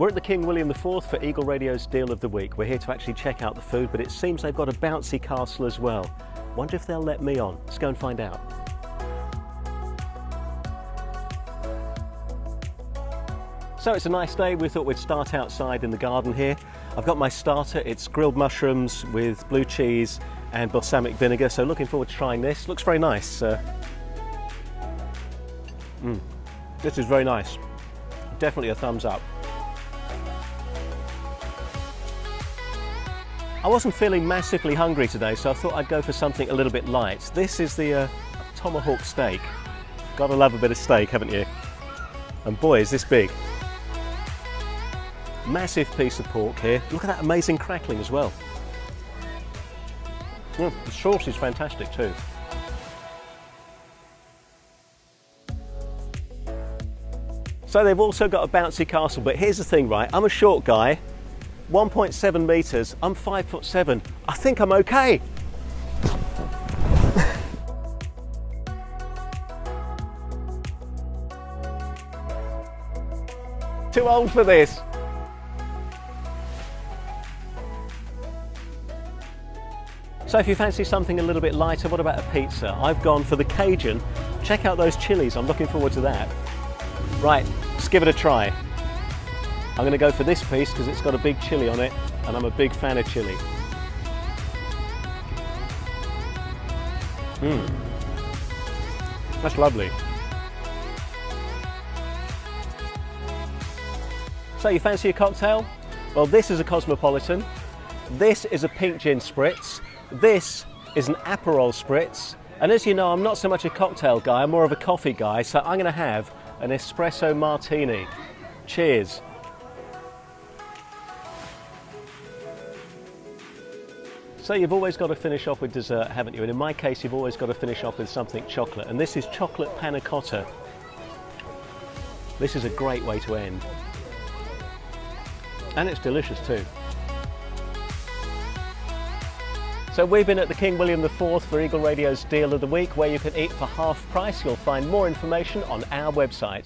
We're at the King William IV for Eagle Radio's Deal of the Week. We're here to actually check out the food, but it seems they've got a bouncy castle as well. Wonder if they'll let me on. Let's go and find out. So it's a nice day. We thought we'd start outside in the garden here. I've got my starter. It's grilled mushrooms with blue cheese and balsamic vinegar. So looking forward to trying this. Looks very nice. This is very nice. Definitely a thumbs up. I wasn't feeling massively hungry today, so I thought I'd go for something a little bit light. This is the Tomahawk steak. Gotta love a bit of steak, haven't you? And boy, is this big. Massive piece of pork here. Look at that amazing crackling as well. The sauce is fantastic too. So they've also got a bouncy castle, but here's the thing, right? I'm a short guy. 1.7 meters, I'm 5'7". I think I'm okay. Too old for this. So if you fancy something a little bit lighter, what about a pizza? I've gone for the Cajun. Check out those chilies, I'm looking forward to that. Right, let's give it a try. I'm going to go for this piece because it's got a big chili on it, and I'm a big fan of chili. That's lovely. So you fancy a cocktail? Well, this is a Cosmopolitan, this is a Pink Gin spritz, this is an Aperol spritz, and as you know, I'm not so much a cocktail guy, I'm more of a coffee guy, so I'm going to have an Espresso Martini. Cheers. So you've always got to finish off with dessert, haven't you? And in my case, you've always got to finish off with something chocolate. And this is chocolate panna cotta. This is a great way to end. And it's delicious too. So we've been at the King William IV for Eagle Radio's Deal of the Week, where you can eat for half price. You'll find more information on our website.